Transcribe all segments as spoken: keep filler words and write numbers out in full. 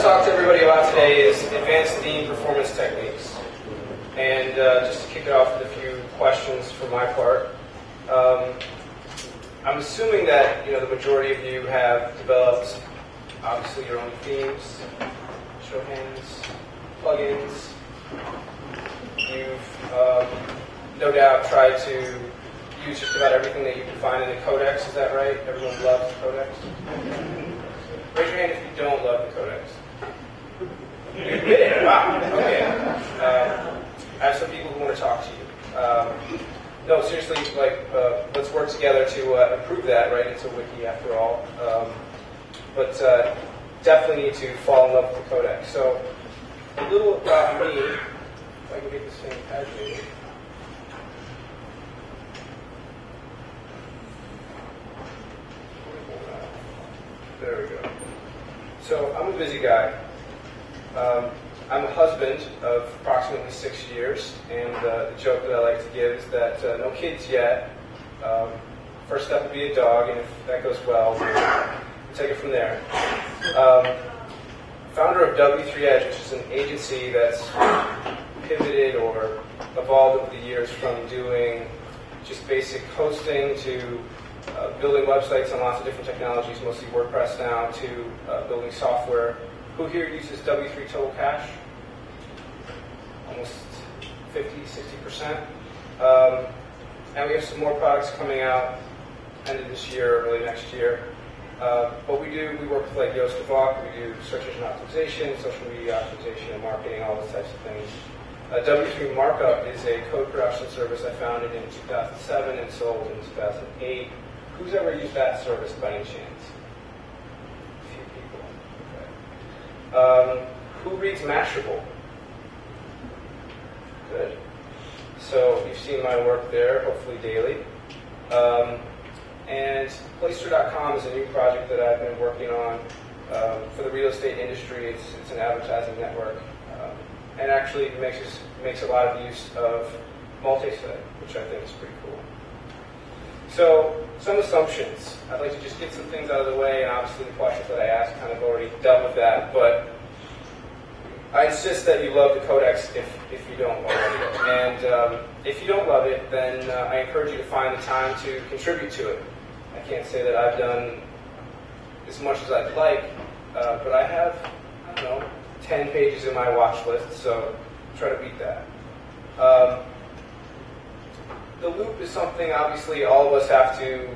to talk to everybody about today is advanced theme performance techniques. And uh, just to kick it off with a few questions for my part, um, I'm assuming that you know the majority of you have developed obviously your own themes, show hands, plugins. You've um, no doubt tried to use just about everything that you can find in the codex. Is that right? Everyone loves the codex. Raise your hand if you don't love the codex. You admit it. Wow. Okay. Um, I have some people who want to talk to you. Um, no, seriously, like uh, let's work together to uh, improve that. Right? It's a wiki after all. Um, but uh, definitely need to fall in love with the codex. So a little about me. If I can get this thing agitated. There we go. So I'm a busy guy. Um, I'm a husband of approximately six years, and uh, the joke that I like to give is that uh, no kids yet. Um, first step would be a dog, and if that goes well, we'll take it from there. Um, founder of W three Edge, which is an agency that's pivoted or evolved over the years from doing just basic hosting to Uh, building websites on lots of different technologies, mostly WordPress now, to uh, building software. Who here uses W three Total Cache? Almost fifty, sixty percent. Um, and we have some more products coming out end of this year, early next year. Uh, but we do, we work with like Yoast Evoque, we do search engine optimization, social media optimization, marketing, all those types of things. Uh, W three Markup is a code production service I founded in two thousand seven and sold in two thousand eight. Who's ever used that service by any chance? A few people. Okay. Um, who reads Mashable? Good. So you've seen my work there, hopefully daily. Um, and Placer dot com is a new project that I've been working on um, for the real estate industry. It's, it's an advertising network, um, and actually makes makes a lot of use of multi-site, which I think is pretty cool. So, some assumptions. I'd like to just get some things out of the way, and obviously the questions that I asked kind of already dealt with that, but I insist that you love the codex if, if you don't already. And um, if you don't love it, then uh, I encourage you to find the time to contribute to it. I can't say that I've done as much as I'd like, uh, but I have, I don't know, ten pages in my watch list, so try to beat that. Um, The loop is something, obviously, all of us have to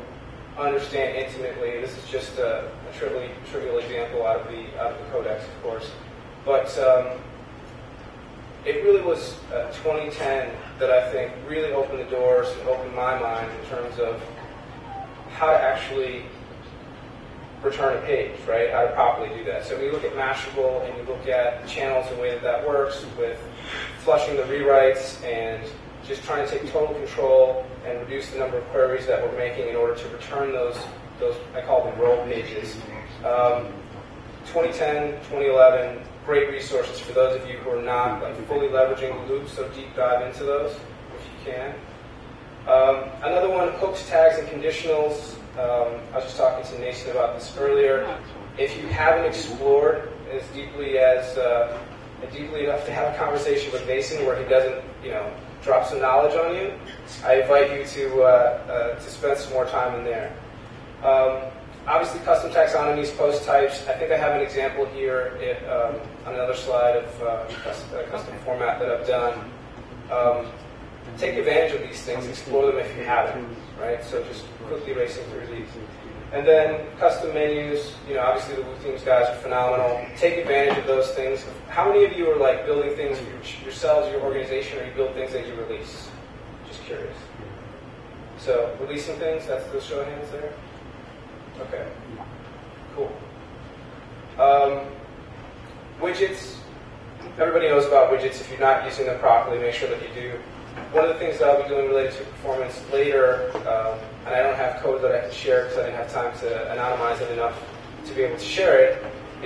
understand intimately. This is just a, a trivial, trivial example out of the out of the codex, of course. But um, it really was uh, twenty ten that I think really opened the doors and opened my mind in terms of how to actually return a page, right? How to properly do that. So when you look at Mashable and you look at channels and the way that that works with flushing the rewrites and just trying to take total control and reduce the number of queries that we're making in order to return those, those I call them roll pages. Um, twenty ten, twenty eleven, great resources for those of you who are not like fully leveraging loops, so deep dive into those if you can. Um, another one, hooks, tags, and conditionals. Um, I was just talking to Nathan about this earlier. If you haven't explored as deeply as, uh, deeply enough to have a conversation with Nathan where he doesn't, you know, drop some knowledge on you, I invite you to uh, uh, to spend some more time in there. Um, obviously, custom taxonomies, post types. I think I have an example here it, um, on another slide of uh, custom, uh, custom format that I've done. Um, take advantage of these things. Explore them if you haven't. Right. So just quickly racing through these, and then custom menus. You know, obviously the Woo Themes guys are phenomenal. Take advantage of those things. How many of you are like building things for yourselves, your organization, or you build things that you release? Just curious. So releasing things, that's the show of hands there? Okay, cool. Um, widgets, everybody knows about widgets. If you're not using them properly, make sure that you do. One of the things that I'll be doing related to performance later, um, and I don't have code that I can share because I didn't have time to anonymize it enough to be able to share it,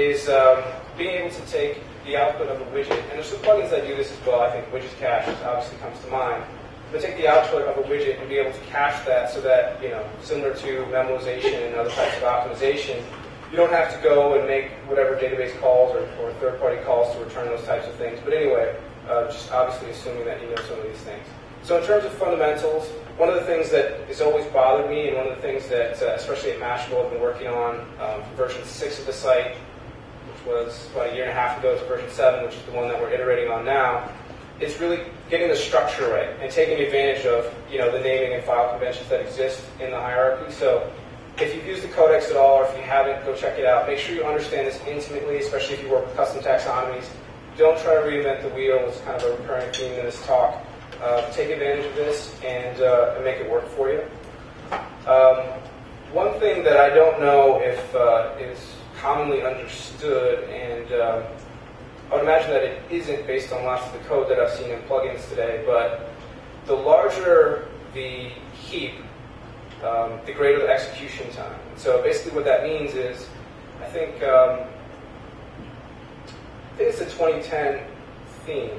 is um, being able to take the output of a widget, and there's some plugins that do this as well. I think widget cache obviously comes to mind. But take the output of a widget and be able to cache that so that, you know, similar to memoization and other types of optimization, You don't have to go and make whatever database calls or, or third-party calls to return those types of things. But anyway, uh, just obviously assuming that you know some of these things. So in terms of fundamentals, one of the things that has always bothered me, and one of the things that, uh, especially at Mashable, I've been working on um, from version six of the site, which was about a year and a half ago, to version seven, which is the one that we're iterating on now, is really getting the structure right and taking advantage of you know the naming and file conventions that exist in the hierarchy. So if you've used the codex at all, or if you haven't, go check it out. Make sure you understand this intimately, especially if you work with custom taxonomies. Don't try to reinvent the wheel. It's kind of a recurring theme in this talk. Uh, take advantage of this and, uh, and make it work for you. Um, one thing that I don't know if uh, is commonly understood, and um, I would imagine that it isn't based on lots of the code that I've seen in plugins today, but the larger the heap, um, the greater the execution time. So basically what that means is, I think, um, I think it's a twenty ten theme.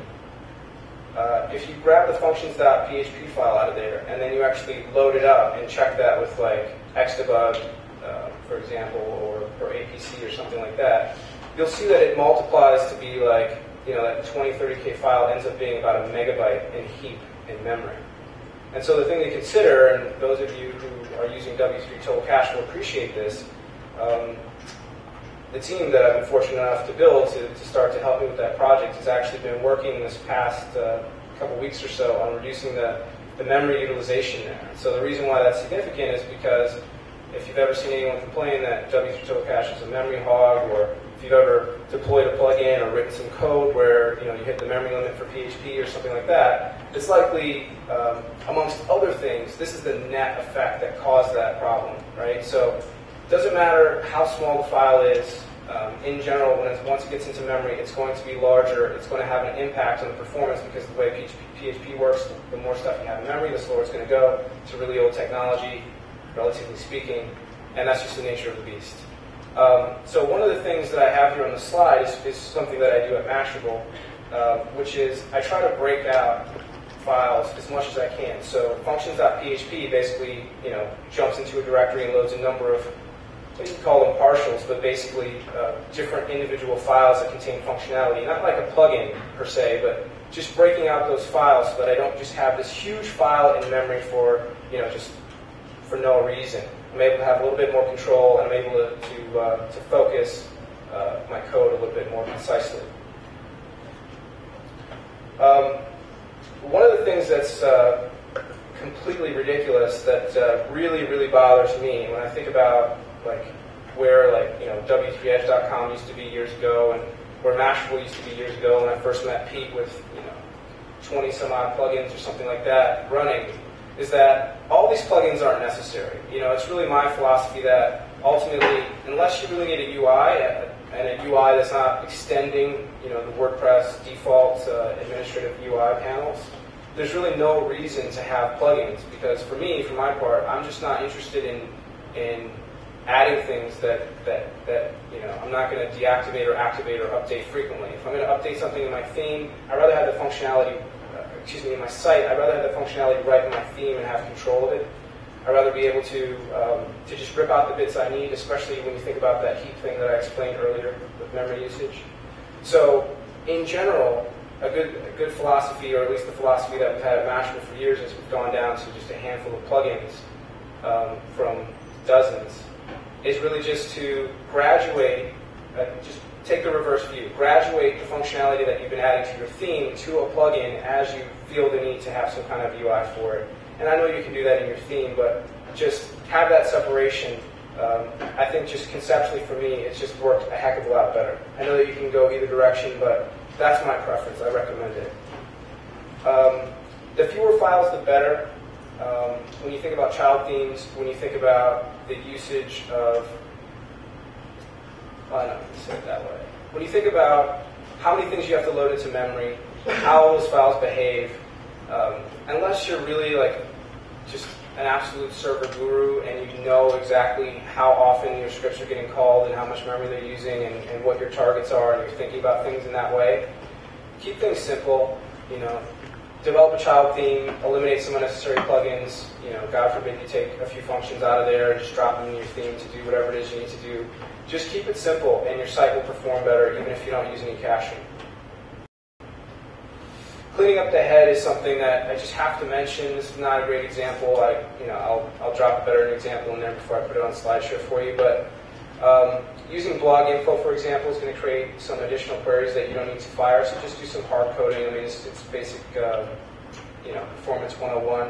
Uh, if you grab the functions.php file out of there, and then you actually load it up and check that with like Xdebug, uh, for example, or, or A P C or something like that, you'll see that it multiplies to be like, you know, that twenty, thirty K file ends up being about a megabyte in heap in memory. And so the thing to consider, and those of you who are using W three Total Cache will appreciate this, um, the team that I've been fortunate enough to build to, to start to help me with that project has actually been working this past uh, couple weeks or so on reducing the, the memory utilization there. So the reason why that's significant is because if you've ever seen anyone complain that W three Total Cache is a memory hog, or if you've ever deployed a plugin or written some code where you know you hit the memory limit for P H P or something like that, it's likely, um, amongst other things, this is the net effect that caused that problem, right? So it doesn't matter how small the file is. Um, in general, when it's, once it gets into memory, it's going to be larger. It's going to have an impact on the performance because the way P H P, P H P works, the more stuff you have in memory, the slower it's going to go. It's a really old technology, relatively speaking, and that's just the nature of the beast. Um, so one of the things that I have here on the slide is, is something that I do at Mashable, uh, which is I try to break out files as much as I can. So functions.php basically you know, jumps into a directory and loads a number of, we can call them partials, but basically uh, different individual files that contain functionality. Not like a plugin per se, but just breaking out those files so that I don't just have this huge file in memory for, you know, just for no reason. I'm able to have a little bit more control, and I'm able to, to, uh, to focus uh, my code a little bit more concisely. Um, one of the things that's uh, completely ridiculous that uh, really, really bothers me when I think about like where like you know W three edge dot com used to be years ago, and where Mashable used to be years ago when I first met Pete with you know twenty some odd plugins or something like that running, is that all these plugins aren't necessary. You know, it's really my philosophy that ultimately, unless you really need a U I, and a U I that's not extending you know the WordPress default uh, administrative U I panels, there's really no reason to have plugins. Because for me, for my part, I'm just not interested in in adding things that, that, that you know, I'm not going to deactivate or activate or update frequently. If I'm going to update something in my theme, I'd rather have the functionality, uh, excuse me, in my site, I'd rather have the functionality right in my theme and have control of it. I'd rather be able to, um, to just rip out the bits I need, especially when you think about that heap thing that I explained earlier with memory usage. So in general, a good, a good philosophy, or at least the philosophy that we've had at Mashable for years, is we've gone down to just a handful of plugins um, from dozens, is really just to graduate, uh, just take the reverse view, graduate the functionality that you've been adding to your theme to a plugin as you feel the need to have some kind of U I for it. And I know you can do that in your theme, but just have that separation. Um, I think just conceptually for me, it's just worked a heck of a lot better. I know that you can go either direction, but that's my preference. I recommend it. Um, the fewer files, the better. Um, when you think about child themes, when you think about the usage of, well, I don't have to say it that way. When you think about how many things you have to load into memory, how those files behave, um, unless you're really like just an absolute server guru and you know exactly how often your scripts are getting called and how much memory they're using and, and what your targets are, and you're thinking about things in that way, keep things simple, you know. develop a child theme, eliminate some unnecessary plugins. You know, God forbid you take a few functions out of there and just drop them in your theme to do whatever it is you need to do. Just keep it simple, and your site will perform better even if you don't use any caching. Cleaning up the head is something that I just have to mention. This is not a great example. I, you know, I'll, I'll drop a better example in there before I put it on slideshow for you. But um, using blog info, for example, is going to create some additional queries that you don't need to fire. So just do some hard coding. I mean, it's, it's basic, uh, you know, performance one oh one.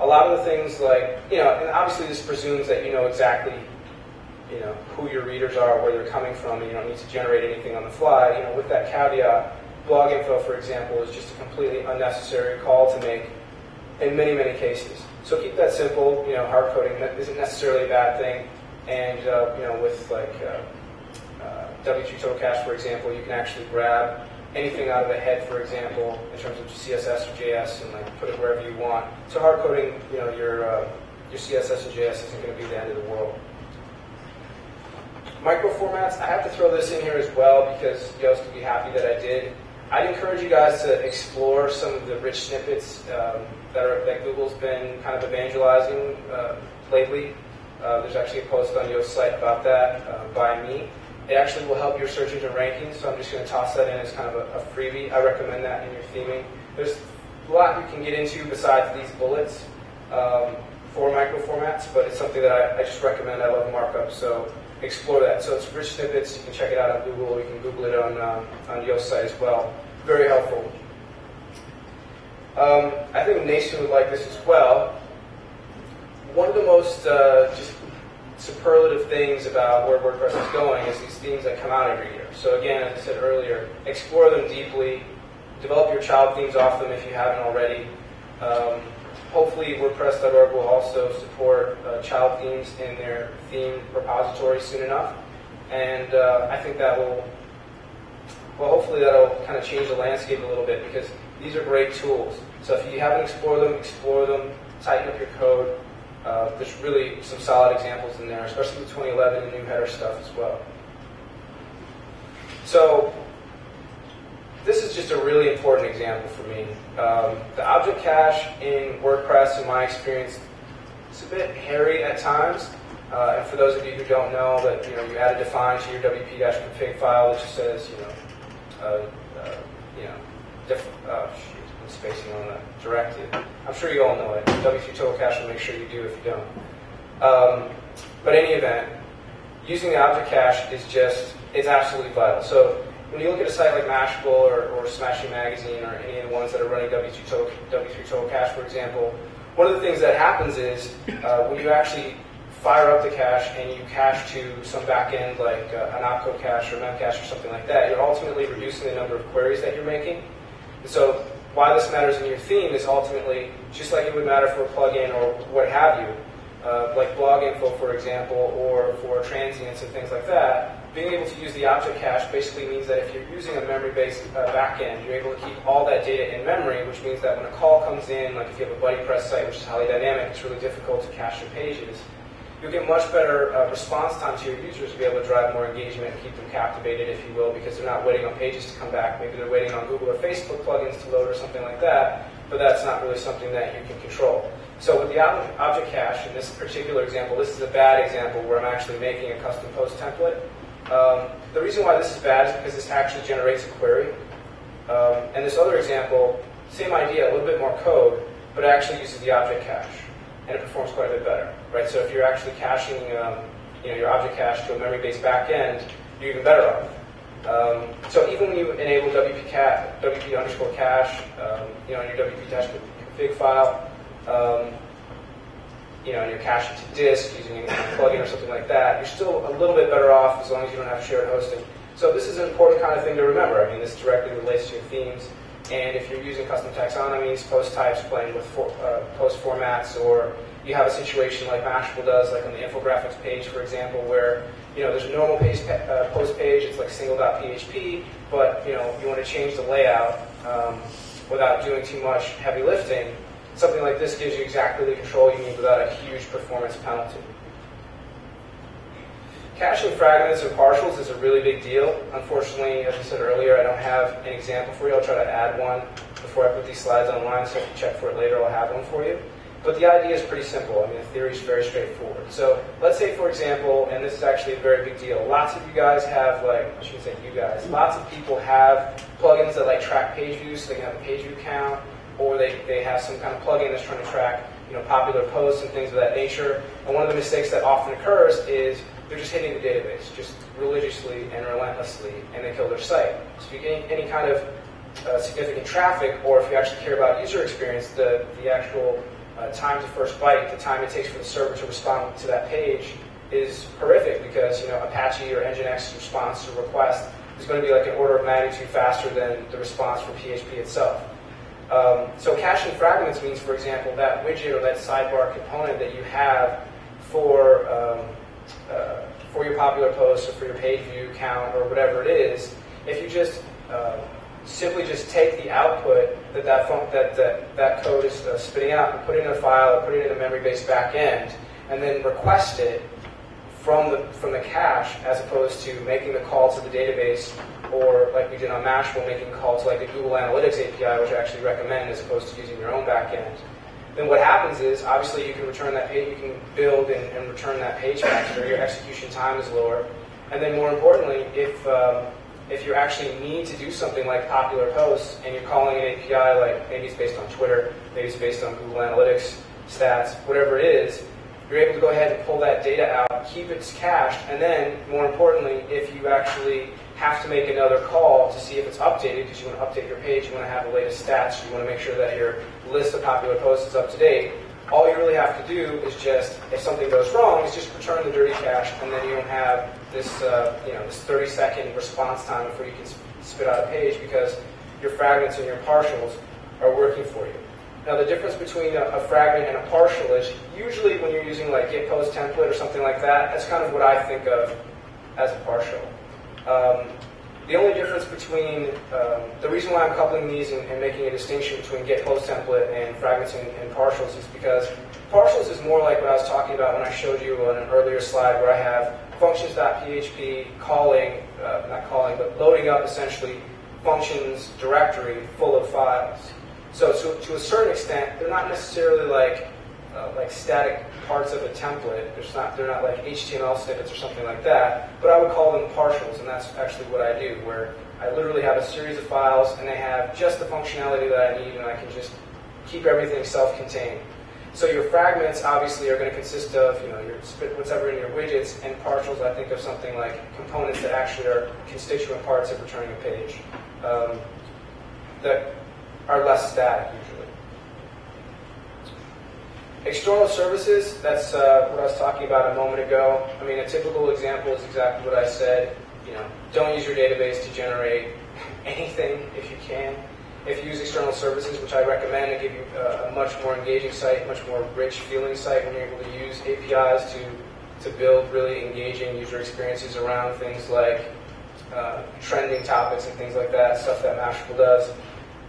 A lot of the things like, you know, and obviously this presumes that you know exactly, you know, who your readers are, where they're coming from, and you don't need to generate anything on the fly. You know, with that caveat, blog info, for example, is just a completely unnecessary call to make in many, many cases. So keep that simple. You know, hard coding isn't necessarily a bad thing. And uh, you know, with like uh, uh, W two Total Cache, for example, you can actually grab anything out of the head, for example, in terms of C S S or J S, and like put it wherever you want. So hard coding, you know, your uh, your C S S and J S isn't going to be the end of the world. Microformats, I have to throw this in here as well because Yoast would be happy that I did. I'd encourage you guys to explore some of the rich snippets um, that, are, that Google's been kind of evangelizing uh, lately. Uh, there's actually a post on Yoast's site about that uh, by me. It actually will help your search engine ranking, so I'm just going to toss that in as kind of a, a freebie. I recommend that in your theming. There's a lot you can get into besides these bullets um, for microformats, but it's something that I, I just recommend. I love markup, so explore that. So it's rich snippets. You can check it out on Google. You can Google it on um, on Yoast's site as well. Very helpful. Um, I think Nathan would like this as well. One of the most uh, just superlative things about where WordPress is going is these themes that come out every year. So again, as I said earlier, explore them deeply. Develop your child themes off them if you haven't already. Um, Hopefully, WordPress dot org will also support uh, child themes in their theme repository soon enough, and uh, I think that will, well, hopefully that'll kind of change the landscape a little bit because these are great tools. So if you haven't explored them, explore them, tighten up your code. Uh, there's really some solid examples in there, especially the twenty eleven and new header stuff as well. So this is just a really important example for me. Um, the object cache in WordPress, in my experience, it's a bit hairy at times. Uh, and for those of you who don't know, that you know you add a define to your W P config file that just says, you know, uh, uh, you know, diff oh, shoot, I'm spacing on the directive. I'm sure you all know it. W P total cache will make sure you do if you don't. Um, but in any event, using the object cache is just, it's absolutely vital. So when you look at a site like Mashable or, or Smashing Magazine or any of the ones that are running W two total, W three Total Cache, for example, one of the things that happens is uh, when you actually fire up the cache and you cache to some backend like uh, an Opco cache or Memcache or something like that, you're ultimately reducing the number of queries that you're making. And so why this matters in your theme is ultimately just like it would matter for a plugin or what have you, uh, like blog info, for example, or for transients and things like that. Being able to use the object cache basically means that if you're using a memory-based uh, backend, you're able to keep all that data in memory, which means that when a call comes in, like if you have a buddy press site, which is highly dynamic, it's really difficult to cache your pages. You'll get much better uh, response time to your users to be able to drive more engagement and keep them captivated, if you will, because they're not waiting on pages to come back. Maybe they're waiting on Google or Facebook plugins to load or something like that, but that's not really something that you can control. So with the object cache, in this particular example, this is a bad example where I'm actually making a custom post template. Um, the reason why this is bad is because this actually generates a query. Um, and this other example, same idea, a little bit more code, but it actually uses the object cache, and it performs quite a bit better, right? So if you're actually caching, um, you know, your object cache to a memory-based backend, you're even better off. Um, so even when you enable W P underscore cache, um, you know, in your W P config file, um, you know, and you're caching to disk using a plugin or something like that, you're still a little bit better off as long as you don't have shared hosting. So this is an important kind of thing to remember. I mean, this directly relates to your themes. And if you're using custom taxonomies, post types, playing with for, uh, post formats, or you have a situation like Mashable does, like on the infographics page, for example, where, you know, there's a normal page, uh, post page, it's like single dot P H P, but, you know, you want to change the layout um, without doing too much heavy lifting. Something like this gives you exactly the control you need without a huge performance penalty. Caching fragments or partials is a really big deal. Unfortunately, as I said earlier, I don't have an example for you. I'll try to add one before I put these slides online, so if you check for it later, I'll have one for you. But the idea is pretty simple. I mean, the theory is very straightforward. So let's say, for example, and this is actually a very big deal, lots of you guys have, like, I shouldn't say you guys, lots of people have plugins that, like, track page views, so they can have a page view count, or they, they have some kind of plugin that's trying to track, you know, popular posts and things of that nature. And one of the mistakes that often occurs is they're just hitting the database, just religiously and relentlessly, and they kill their site. So if you get any kind of uh, significant traffic, or if you actually care about user experience, the, the actual uh, time to first byte, the time it takes for the server to respond to that page is horrific, because, you know, Apache or Nginx's response to request is going to be like an order of magnitude faster than the response from P H P itself. Um, so caching fragments means, for example, that widget or that sidebar component that you have for um, uh, for your popular posts or for your page view count or whatever it is, if you just uh, simply just take the output that that, phone, that, that, that code is uh, spitting out and put it in a file or put it in a memory-based backend and then request it from the, from the cache, as opposed to making the call to the database, or like we did on Mashable, making a call to like a Google Analytics A P I, which I actually recommend, as opposed to using your own backend. Then what happens is, obviously, you can return that page, you can build and, and return that page faster. Your execution time is lower, and then more importantly, if um, if you actually need to do something like popular posts, and you're calling an A P I, like maybe it's based on Twitter, maybe it's based on Google Analytics stats, whatever it is, you're able to go ahead and pull that data out, keep it cached, and then, more importantly, if you actually have to make another call to see if it's updated, because you want to update your page, you want to have the latest stats, you want to make sure that your list of popular posts is up to date, all you really have to do is just, if something goes wrong, is just return the dirty cache, and then you don't have this, uh, you know, this thirty second response time before you can spit out a page, because your fragments and your partials are working for you. Now, the difference between a, a fragment and a partial is usually when you're using like git post template or something like that, that's kind of what I think of as a partial. Um, the only difference between, um, the reason why I'm coupling these and, and making a distinction between git post template and fragments and, and partials is because partials is more like what I was talking about when I showed you on an earlier slide, where I have functions.php calling, uh, not calling, but loading up essentially functions directory full of files. So, so to a certain extent, they're not necessarily like uh, like static parts of a template. They're not they're not like H T M L snippets or something like that. But I would call them partials, and that's actually what I do, where I literally have a series of files, and they have just the functionality that I need, and I can just keep everything self-contained. So your fragments obviously are going to consist of, you know, your whatever in your widgets, and partials I think of something like components that actually are constituent parts of returning a page. Um, the, are less static, usually. External services, that's uh, what I was talking about a moment ago. I mean, a typical example is exactly what I said. You know, don't use your database to generate anything if you can. If you use external services, which I recommend, it gives you a much more engaging site, much more rich feeling site when you're able to use A P Is to, to build really engaging user experiences around things like uh, trending topics and things like that, stuff that Mashable does.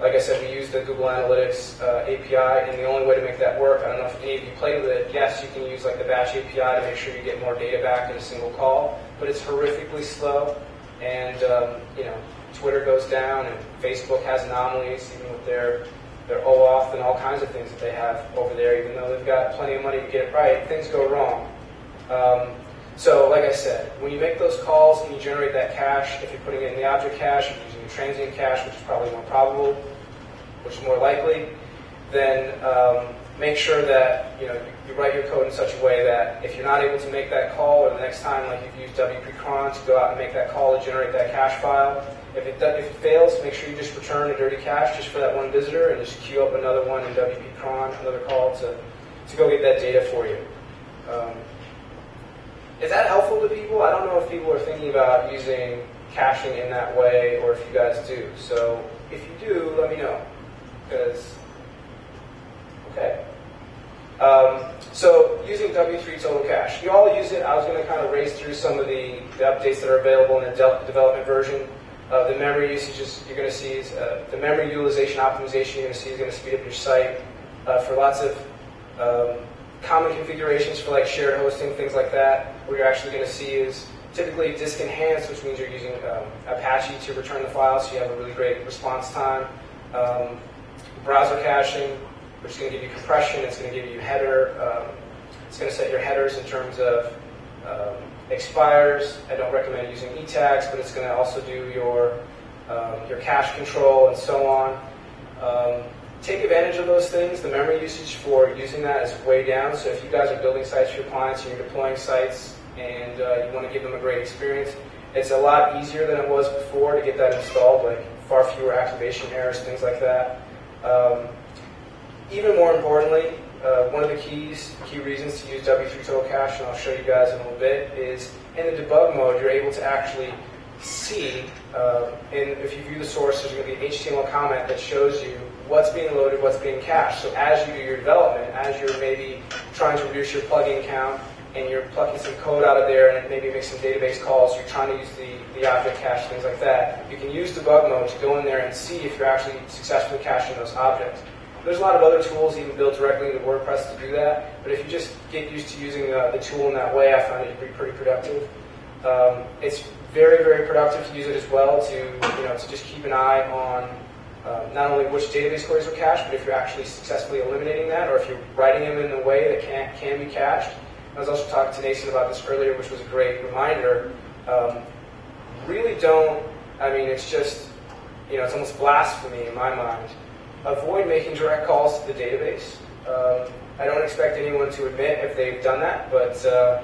Like I said, we use the Google Analytics uh, A P I, and the only way to make that work, I don't know if any of you played with it, yes, you can use like the batch A P I to make sure you get more data back in a single call, but it's horrifically slow, and um, you know, Twitter goes down, and Facebook has anomalies, even with their, their OAuth and all kinds of things that they have over there, even though they've got plenty of money to get it right, things go wrong. Um, So, like I said, when you make those calls and you generate that cache, if you're putting it in the object cache, if you're using the transient cache, which is probably more probable, which is more likely, then um, make sure that, you know, you, you write your code in such a way that if you're not able to make that call, or the next time, like you've used wp-cron to go out and make that call to generate that cache file, if it, does, if it fails, make sure you just return a dirty cache just for that one visitor, and just queue up another one in wp-cron, another call to, to go get that data for you. Um, Is that helpful to people? I don't know if people are thinking about using caching in that way, or if you guys do. So if you do, let me know. Because, okay. Um, so using W three Total Cache. You all use it. I was going to kind of race through some of the, the updates that are available in the de development version. Uh, the memory usages you're going to see is, uh, the memory utilization optimization you're going to see is going to speed up your site uh, for lots of um, common configurations for like shared hosting, things like that. What you're actually going to see is typically disk enhanced, which means you're using um, Apache to return the file, so you have a really great response time. Um, browser caching, which is going to give you compression, it's going to give you header, um, it's going to set your headers in terms of um, expires. I don't recommend using E tags, but it's going to also do your, um, your cache control and so on. Um, take advantage of those things. The memory usage for using that is way down, so if you guys are building sites for your clients and you're deploying sites and uh, you want to give them a great experience, it's a lot easier than it was before to get that installed, like far fewer activation errors, things like that. Um, even more importantly, uh, one of the keys, key reasons to use W three Total Cache, and I'll show you guys in a little bit, is in the debug mode, you're able to actually see, uh, and if you view the source, there's going to be an H T M L comment that shows you what's being loaded, what's being cached. So as you do your development, as you're maybe trying to reduce your plugin count, and you're plucking some code out of there and maybe make some database calls, you're trying to use the, the object cache, things like that, you can use debug mode to go in there and see if you're actually successfully caching those objects. There's a lot of other tools even built directly into WordPress to do that, but if you just get used to using uh, the tool in that way, I found it to be pretty productive. Um, it's very, very productive to use it as well to, you know, to just keep an eye on uh, not only which database queries are cached, but if you're actually successfully eliminating that, or if you're writing them in a way that can, can be cached. I was also talking to Nathan about this earlier, which was a great reminder. Um, really don't, I mean, it's just, you know, it's almost blasphemy in my mind. Avoid making direct calls to the database. Um, I don't expect anyone to admit if they've done that, but uh,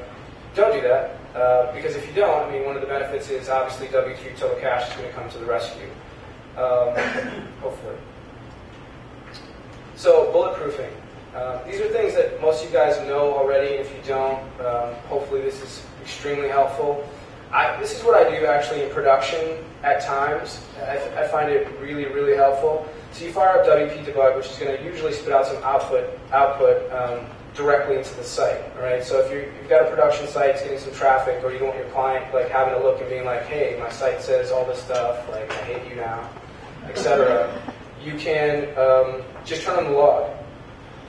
don't do that. Uh, because if you don't, I mean, one of the benefits is obviously W three Total Cache is going to come to the rescue. Um, hopefully. So, bulletproofing. Uh, these are things that most of you guys know already. If you don't, um, hopefully this is extremely helpful. I, this is what I do actually in production at times. I, I find it really, really helpful. So you fire up W P Debug, which is going to usually spit out some output, output um, directly into the site. All right? So if you're, you've got a production site, it's getting some traffic, or you don't want your client like having a look and being like, "Hey, my site says all this stuff. Like, I hate you now," et cetera. You can um, just turn on the log.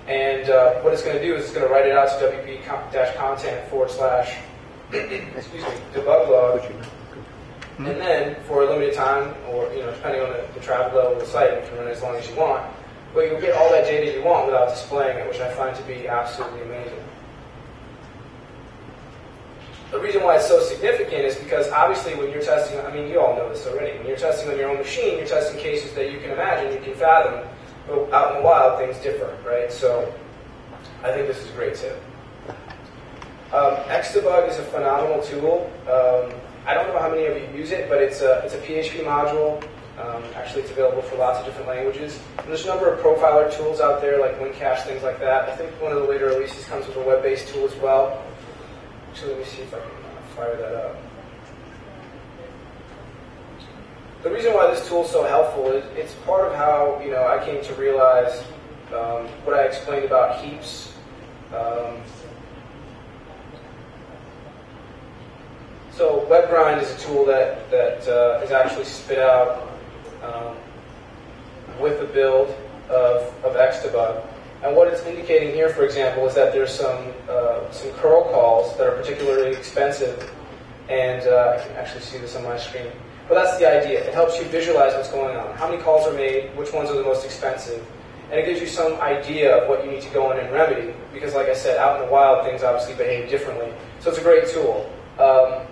And uh, what it's going to do is it's going to write it out to wp-content forward slash excuse me, debug log. And then for a limited time, or you know, depending on the, the traffic level of the site, you can run it as long as you want. But you'll get all that data you want without displaying it, which I find to be absolutely amazing. The reason why it's so significant is because obviously when you're testing, I mean you all know this already, when you're testing on your own machine, you're testing cases that you can imagine, you can fathom. But out in the wild, things differ, right? So I think this is a great tip. Um, Xdebug is a phenomenal tool. Um, I don't know how many of you use it, but it's a, it's a P H P module. Um, actually, it's available for lots of different languages. And there's a number of profiler tools out there, like WinCache, things like that. I think one of the later releases comes with a web-based tool as well. Actually, let me see if I can fire that up. The reason why this tool is so helpful is it's part of how you know I came to realize um, what I explained about heaps. Um, so WebGrind is a tool that that uh, is actually spit out um, with the build of of Xdebug, and what it's indicating here, for example, is that there's some uh, some curl calls that are particularly expensive, and uh, I can actually see this on my screen. But that's the idea. It helps you visualize what's going on. How many calls are made, which ones are the most expensive, and it gives you some idea of what you need to go in and remedy, because like I said, out in the wild, things obviously behave differently. So it's a great tool. Um,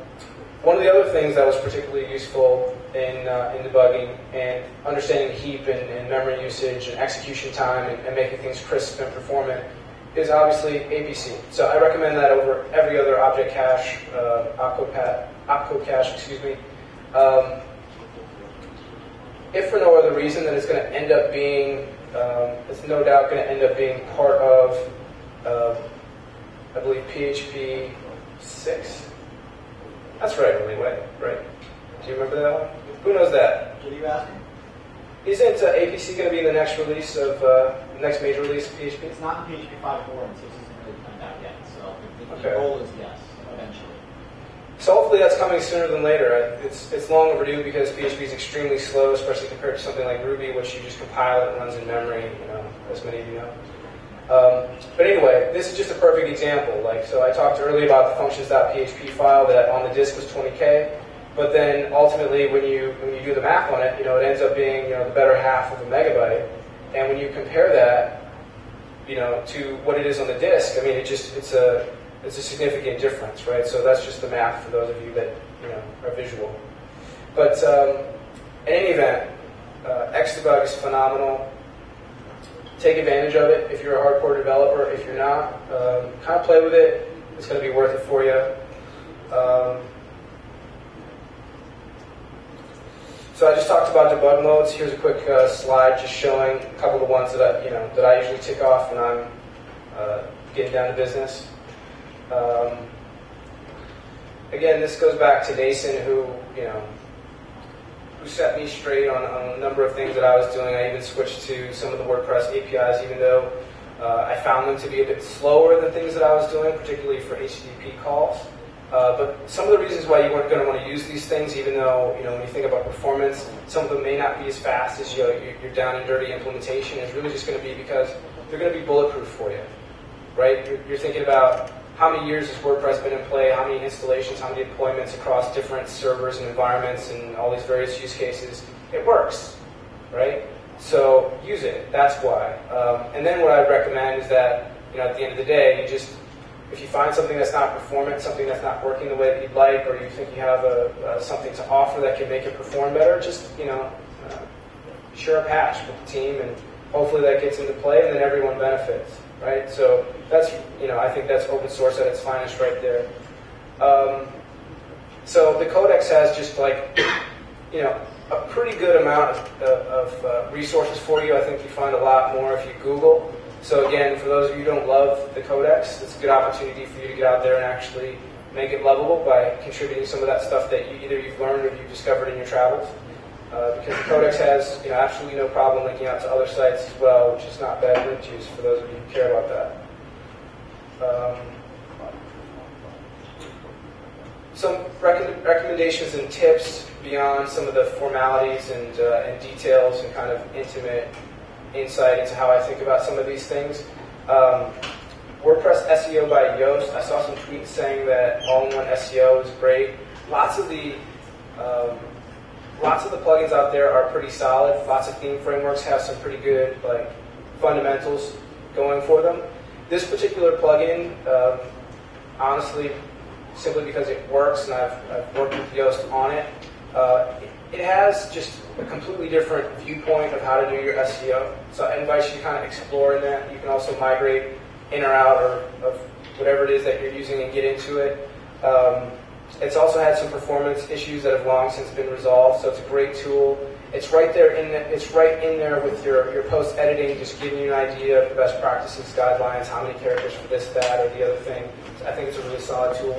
one of the other things that was particularly useful in, uh, in debugging and understanding heap and, and memory usage and execution time and, and making things crisp and performant is obviously A P C. So I recommend that over every other object cache, uh, opcode, opcode cache, excuse me. Um, if for no other reason, then it's going to end up being, um, it's no doubt going to end up being part of, uh, I believe, P H P six? That's right, only way, right? Do you remember that one? Who knows that? What are you asking? Isn't uh, A P C going to be in the next release of, uh, the next major release of P H P? It's not in P H P five point four, and six isn't really coming out yet, so the, the okay. goal is yes, eventually. So hopefully that's coming sooner than later. It's, it's long overdue because P H P is extremely slow, especially compared to something like Ruby, which you just compile, it runs in memory, you know, as many of you know. Um, but anyway, this is just a perfect example. Like, so I talked earlier about the functions.php file that on the disk was twenty K, but then ultimately when you when you do the math on it, you know, it ends up being, you know, the better half of a megabyte. And when you compare that, you know, to what it is on the disk, I mean, it just it's a it's a significant difference, right? So that's just the math for those of you that, you know, are visual. But um, in any event, uh, Xdebug is phenomenal. Take advantage of it if you're a hardcore developer. If you're not, um, kind of play with it. It's going to be worth it for you. Um, so I just talked about debug modes. Here's a quick uh, slide just showing a couple of the ones that I, you know, that I usually tick off when I'm uh, getting down to business. Um, again, this goes back to Nason, who you know. who set me straight on, on a number of things that I was doing. I even switched to some of the WordPress A P Is, even though uh, I found them to be a bit slower than things that I was doing, particularly for H T T P calls. Uh, but some of the reasons why you weren't going to want to use these things, even though, you know, when you think about performance, some of them may not be as fast as you know, your down and dirty implementation, is really just going to be because they're going to be bulletproof for you, right? You're, you're thinking about how many years has WordPress been in play, how many installations, how many deployments across different servers and environments and all these various use cases. It works, right? So use it, that's why. Um, and then what I'd recommend is that, you know, at the end of the day, you just, if you find something that's not performant, something that's not working the way that you'd like, or you think you have a, a, something to offer that can make it perform better, just, you know, uh, share a patch with the team, and hopefully that gets into play, and then everyone benefits. Right, so that's, you know, I think that's open source at its finest right there. Um, so the Codex has just like, you know, a pretty good amount of, of uh, resources for you. I think you find a lot more if you Google. So again, for those of you who don't love the Codex, it's a good opportunity for you to get out there and actually make it lovable by contributing some of that stuff that you, either you've learned or you've discovered in your travels. Uh, because the Codex has, you know, absolutely no problem linking out to other sites as well, which is not bad link juice for those of you who care about that. Um, some rec recommendations and tips beyond some of the formalities and, uh, and details and kind of intimate insight into how I think about some of these things. Um, WordPress S E O by Yoast. I saw some tweets saying that all-in-one S E O is great. Lots of the um, Lots of the plugins out there are pretty solid. Lots of theme frameworks have some pretty good like fundamentals going for them. This particular plugin, um, honestly, simply because it works and I've, I've worked with Yoast on it, uh, it, it has just a completely different viewpoint of how to do your S E O. So I invite you to kind of explore in that. You can also migrate in or out or of whatever it is that you're using and get into it. Um, It's also had some performance issues that have long since been resolved, so it's a great tool. It's right there in the, it's right in there with your, your post editing, just giving you an idea of the best practices, guidelines, how many characters for this, that, or the other thing. So I think it's a really solid tool.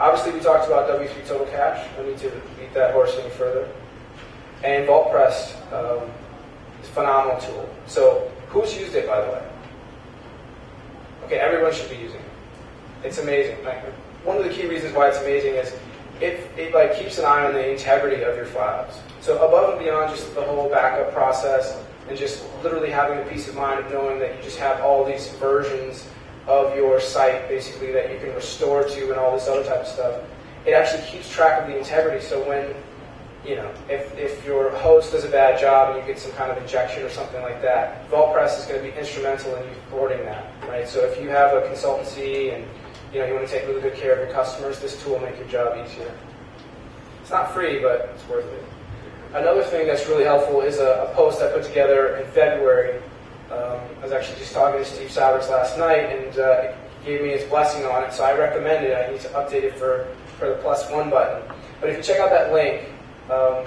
Obviously, we talked about W three Total Cache. I need to beat that horse any further. And VaultPress um, is a phenomenal tool. So who's used it, by the way? Okay, everyone should be using it. It's amazing. Like, one of the key reasons why it's amazing is it, it like keeps an eye on the integrity of your files. So above and beyond just the whole backup process and just literally having the peace of mind of knowing that you just have all these versions of your site basically that you can restore to and all this other type of stuff, it actually keeps track of the integrity. So when, you know, if, if your host does a bad job and you get some kind of injection or something like that, VaultPress is going to be instrumental in you reporting that, right? So if you have a consultancy and you know, you want to take really good care of your customers, this tool will make your job easier. It's not free, but it's worth it. Another thing that's really helpful is a, a post I put together in February. Um, I was actually just talking to Steve Savers last night, and uh, it gave me his blessing on it, so I recommend it. I need to update it for, for the plus one button. But if you check out that link, um,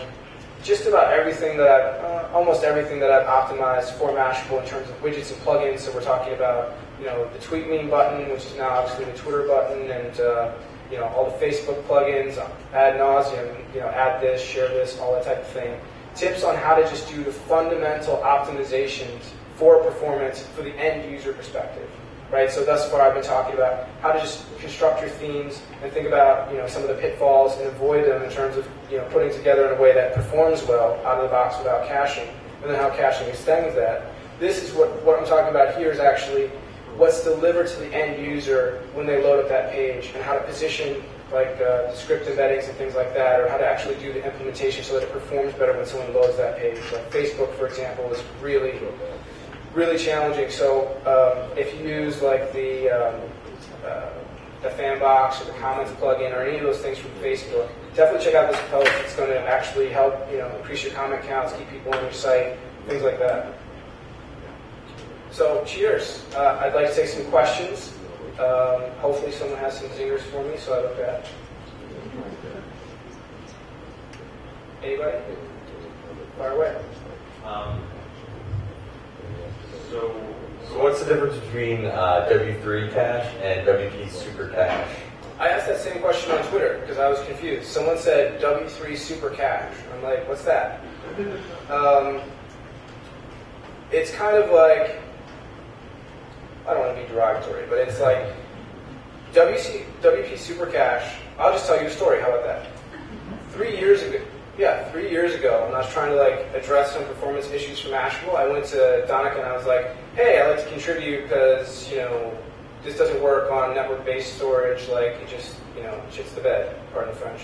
just about everything that I've, uh, almost everything that I've optimized for Mashable in terms of widgets and plugins, so we're talking about you know, the TweetMe button, which is now obviously the Twitter button, and, uh, you know, all the Facebook plugins, ad nauseum, you know, add this, share this, all that type of thing. Tips on how to just do the fundamental optimizations for performance for the end user perspective, right? So thus far I've been talking about how to just construct your themes and think about, you know, some of the pitfalls and avoid them in terms of, you know, putting together in a way that performs well out of the box without caching, and then how caching extends that. This is what, what I'm talking about here is actually what's delivered to the end user when they load up that page, and how to position like uh, descriptive headings and things like that, or how to actually do the implementation so that it performs better when someone loads that page. Like Facebook, for example, is really, really challenging. So um, if you use like the um, uh, the fan box or the comments plugin or any of those things from Facebook, definitely check out this post. It's going to actually help you know increase your comment counts, keep people on your site, things like that. So cheers. Uh, I'd like to take some questions. Um, hopefully someone has some zingers for me, so I look at. Anybody? Fire away. Um, so, so what's the difference between uh, W three cache and W P super cache? I asked that same question on Twitter because I was confused. Someone said W three super cache. I'm like, what's that? Um, it's kind of like, I don't want to be derogatory, but it's like W P Supercache. I'll just tell you a story. How about that? Three years ago, yeah, three years ago, when I was trying to like address some performance issues from Mashable, I went to Donica and I was like, "Hey, I'd like to contribute because you know this doesn't work on network-based storage. Like it just you know shits the bed." Pardon the French.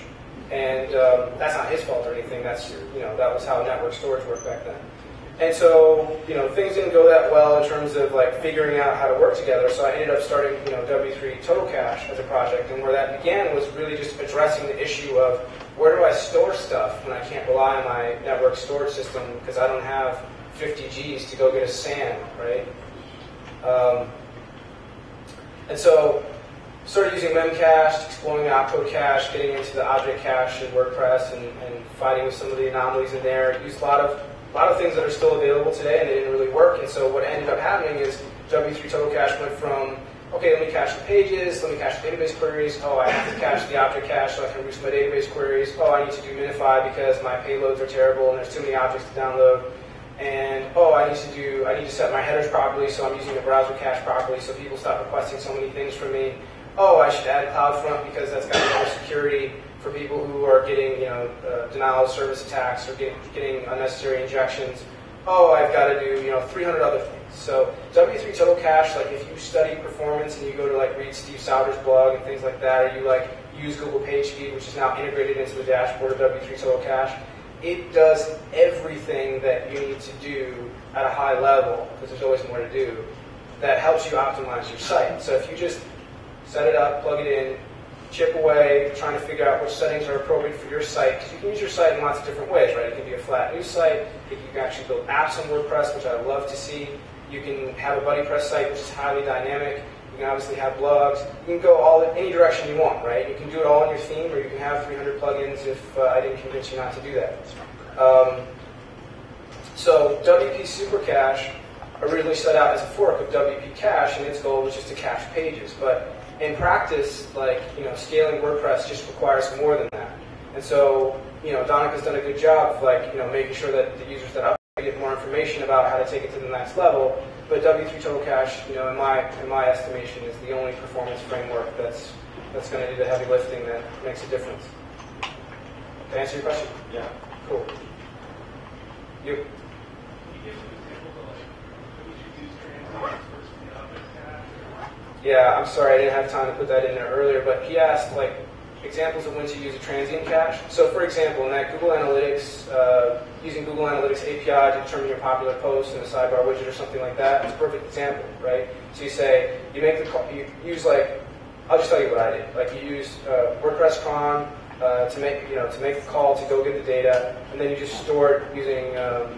And um, that's not his fault or anything. That's you know that was how network storage worked back then. And so, you know, things didn't go that well in terms of like figuring out how to work together. So I ended up starting, you know, W three Total Cache as a project, and where that began was really just addressing the issue of where do I store stuff when I can't rely on my network storage system because I don't have fifty G's to go get a SAN, right? Um, and so, started using memcache, exploring the opcode cache, getting into the object cache in WordPress, and, and fighting with some of the anomalies in there. Used a lot of A lot of things that are still available today, and they didn't really work. And so what ended up happening is W three Total Cache went from, okay, let me cache the pages, let me cache the database queries, oh, I have to cache the object cache so I can reach my database queries, oh, I need to do minify because my payloads are terrible and there's too many objects to download, and oh, I need to do, I need to set my headers properly so I'm using the browser cache properly so people stop requesting so many things from me, oh, I should add CloudFront because that's got more security for people who are getting, you know, uh, denial of service attacks or get, getting unnecessary injections. Oh, I've got to do, you know, three hundred other things. So W three Total Cache, like if you study performance and you go to like read Steve Sauder's blog and things like that, or you like use Google PageSpeed, which is now integrated into the dashboard of W three Total Cache, it does everything that you need to do at a high level, because there's always more to do, that helps you optimize your site. So if you just set it up, plug it in, chip away, trying to figure out which settings are appropriate for your site, because you can use your site in lots of different ways, right? It can be a flat news site, you can actually build apps on WordPress, which I love to see. You can have a BuddyPress site, which is highly dynamic. You can obviously have blogs. You can go all in any direction you want, right? You can do it all in your theme, or you can have three hundred plugins if uh, I didn't convince you not to do that. Um, so W P Supercache originally set out as a fork of W P Cache, and its goal was just to cache pages. But in practice, like, you know, scaling WordPress just requires more than that. And so, you know, Donica's done a good job of, like, you know, making sure that the users that upgrade get more information about how to take it to the next level. But W three Total Cache, you know, in my in my estimation, is the only performance framework that's that's going to do the heavy lifting that makes a difference. Did I answer your question? Yeah. Cool. You. Yeah, I'm sorry, I didn't have time to put that in there earlier, but he asked like examples of when to use a transient cache. So for example, in that Google Analytics, uh, using Google Analytics A P I to determine your popular post in a sidebar widget or something like that, it's a perfect example, right? So you say, you make the, you use like, I'll just tell you what I did. Like you use uh, WordPress cron uh, to make, you know, to make the call to go get the data, and then you just store it using, um,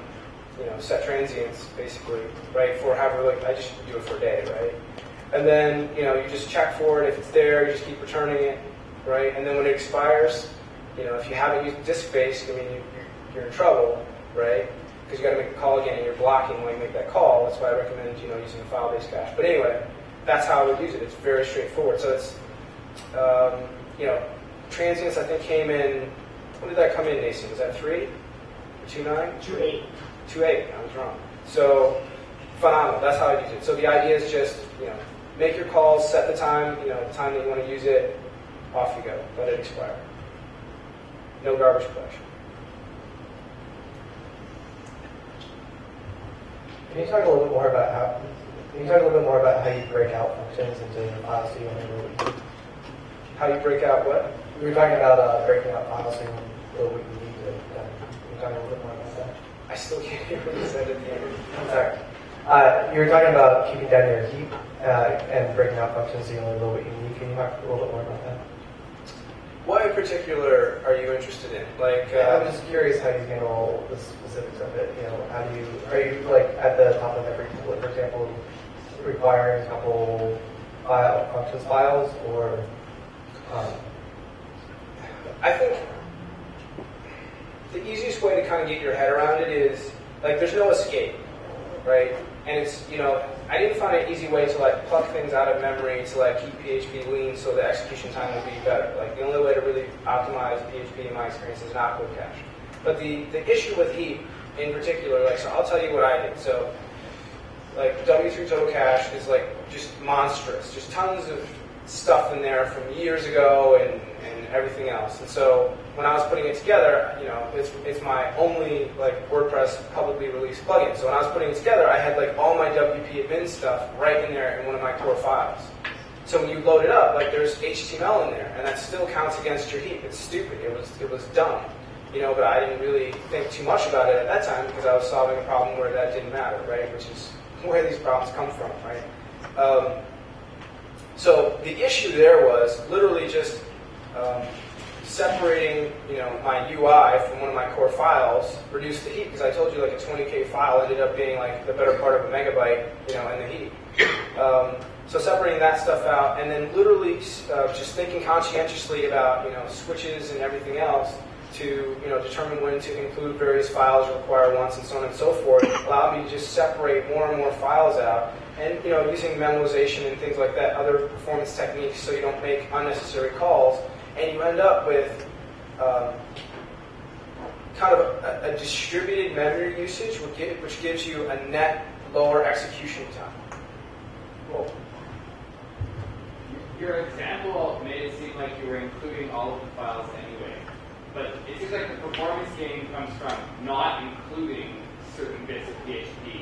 you know, set transients basically, right? For however, like, I just do it for a day, right? And then, you know, you just check for it. If it's there, you just keep returning it, right? And then when it expires, you know, if you haven't used disk-based, I mean, you, you're in trouble, right? Because you got to make a call again, and you're blocking when you make that call. That's why I recommend, you know, using a file-based cache. But anyway, that's how I would use it. It's very straightforward. So it's, um, you know, transients, I think, came in, when did that come in, Nason? Was that three? Or two nine? Two eight. Two eight. I was wrong. So phenomenal. That's how I use it. So the idea is just, you know, make your calls, set the time, you know, the time that you want to use it, off you go. Let it expire. No garbage collection. Can you talk a little bit more about how? Can you talk a little bit more about how you break out functions into policy and rule? How you break out what? We were talking about uh, breaking out policy and what we need to. Uh, we were talking a little bit more about that. I still can't hear what you said at the end. I'm sorry. Uh, you were talking about keeping down your heap uh, and breaking out functions so you only know what you need. Can you talk a little bit more about that? What in particular are you interested in? Like, yeah, um, I'm just curious how you handle the specifics of it. You know, how do you are you like at the top of every template, for example, requiring a couple file functions files, or um, I think the easiest way to kind of get your head around it is like there's no escape, right? And it's, you know, I didn't find an easy way to like pluck things out of memory to like keep P H P lean so the execution time would be better. Like the only way to really optimize P H P in my experience is not with cache. But the, the issue with heap in particular, like so I'll tell you what I did. So like W three total cache is like just monstrous. Just tons of stuff in there from years ago and, and everything else. And so when I was putting it together, you know, it's it's my only like WordPress publicly released plugin. So when I was putting it together, I had like all my W P admin stuff right in there in one of my core files. So when you load it up, like there's H T M L in there, and that still counts against your heap. It's stupid. It was it was dumb, you know. But I didn't really think too much about it at that time because I was solving a problem where that didn't matter, right? Which is where these problems come from, right? Um, so the issue there was literally just. Um, separating, you know, my U I from one of my core files reduced the heap because I told you like a twenty K file ended up being like the better part of a megabyte, you know, in the heap. Um, so separating that stuff out and then literally uh, just thinking conscientiously about, you know, switches and everything else to, you know, determine when to include various files, require once, and so on and so forth, allowed me to just separate more and more files out. And, you know, using memoization and things like that, other performance techniques so you don't make unnecessary calls. And you end up with um, kind of a, a distributed memory usage, which gives you a net lower execution time. Cool. Your example made it seem like you were including all of the files anyway. But it seems like the performance gain comes from not including certain bits of P H P.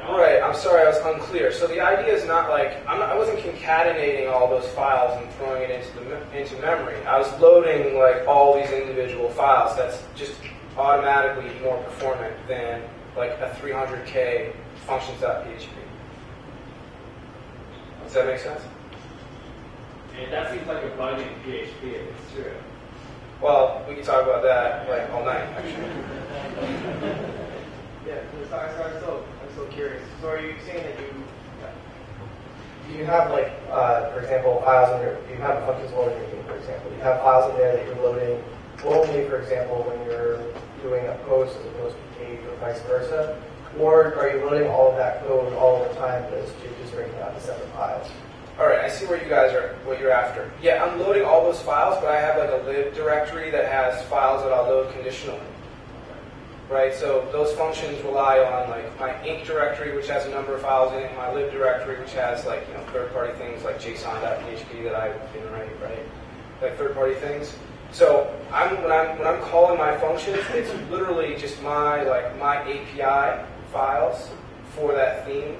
Right, I'm sorry, I was unclear. So the idea is not like, I'm not, I wasn't concatenating all those files and throwing it into the, into memory. I was loading like all these individual files. That's just automatically more performant than like a three hundred K functions dot P H P. Does that make sense? And that seems like a bug in P H P if it's true. Well, we can talk about that like all night, actually. Yeah, so I'm still, I'm still curious. So are you saying that you you have like, uh, for example, files in your, you have functions loading in your game, for example. You have files in there that you're loading only, for example, when you're doing a post as opposed to a page or vice versa? Or are you loading all of that code all the time as you're just bringing out the separate files? All right, I see where you guys are, what you're after. Yeah, I'm loading all those files, but I have like a lib directory that has files that I'll load conditionally. Right, so those functions rely on like my inc directory, which has a number of files in it, my lib directory, which has like, you know, third-party things like json dot P H P that I generate, right? Like third-party things. So I'm when I'm when I'm calling my functions, it's literally just my like my A P I files for that theme,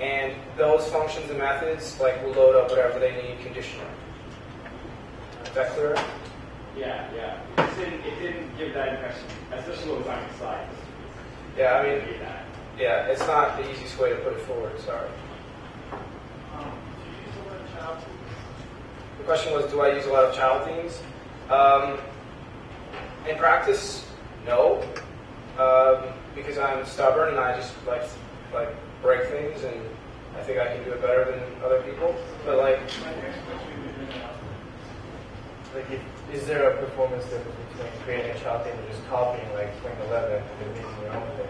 and those functions and methods like will load up whatever they need conditionally. Is that clear? Yeah, yeah. It didn't, it didn't give that impression, especially what was on the slides. Yeah, I mean, yeah, it's not the easiest way to put it forward, sorry. Um, do you use a lot of child themes? The question was, do I use a lot of child themes? Um, in practice, no, um, because I'm stubborn and I just like like break things, and I think I can do it better than other people. But like, like if, is there a performance difference between creating a child thing and just copying like twenty eleven and making your own thing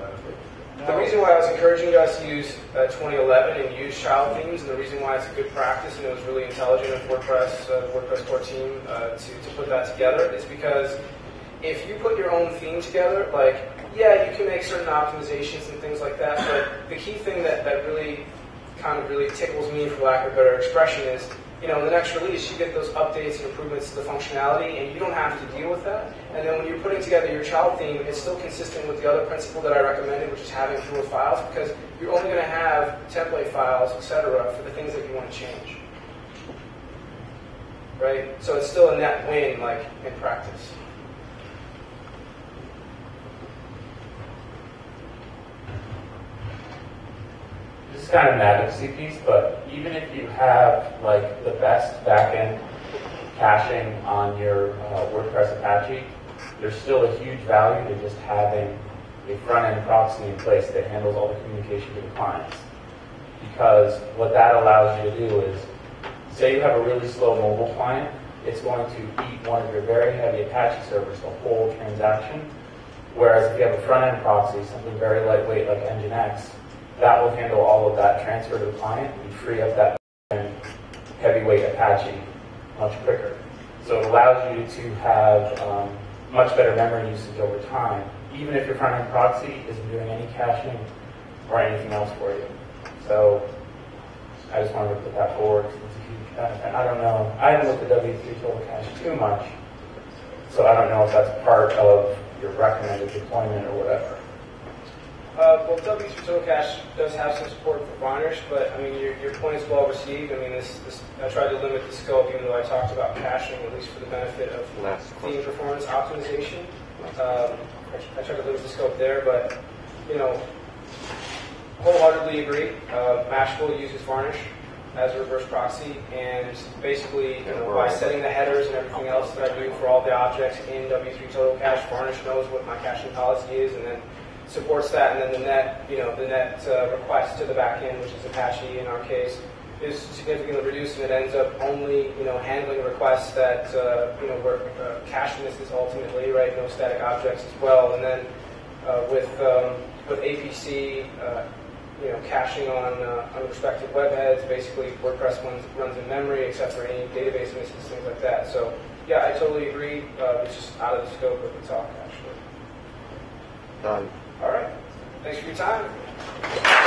out of it? The reason why I was encouraging you guys to use uh, twenty eleven and use child themes, and the reason why it's a good practice and it was really intelligent of WordPress, uh, the WordPress core team uh, to, to put that together, is because if you put your own theme together, like, yeah, you can make certain optimizations and things like that, but the key thing that, that really kind of really tickles me, for lack of a better expression, is you know, in the next release, you get those updates and improvements to the functionality, and you don't have to deal with that. And then when you're putting together your child theme, it's still consistent with the other principle that I recommended, which is having fewer files, because you're only going to have template files, et cetera, for the things that you want to change. Right? So it's still a net win, like, in practice. This is kind of an advocacy piece, but even if you have like the best backend caching on your uh, WordPress Apache, there's still a huge value to just having a front-end proxy in place that handles all the communication to the clients. Because what that allows you to do is, say you have a really slow mobile client, it's going to eat one of your very heavy Apache servers the whole transaction. Whereas if you have a front-end proxy, something very lightweight like Nginx, that will handle all of that transfer to the client and free up that heavyweight Apache much quicker. So it allows you to have um, much better memory usage over time, even if your front-end proxy isn't doing any caching or anything else for you. So I just wanted to put that forward. I don't know. I haven't looked at W three total cache too much, so I don't know if that's part of your recommended deployment or whatever. Uh, well, W three total cache does have some support for binders, but I mean, your, your point is well received. I mean, this, this I tried to limit the scope, even though I talked about caching, at least for the benefit of theme performance optimization. Um, I, I tried to limit the scope there, but you know, wholeheartedly agree. Uh, Mashable uses varnish as a reverse proxy, and basically, you know, by setting the headers and everything else that I do for all the objects in W three total cache, varnish knows what my caching policy is, and then supports that, and then the net, you know, the net uh, request to the backend, which is Apache in our case, is significantly reduced, and it ends up only, you know, handling requests that, uh, you know, we're uh, caching this is ultimately, right, no static objects as well, and then uh, with um, with A P C, uh, you know, caching on uh, on respective webheads, basically WordPress runs runs in memory, except for any database misses, things like that. So, yeah, I totally agree. Uh, it's just out of the scope of the talk, actually. Done. All right. Thanks for your time.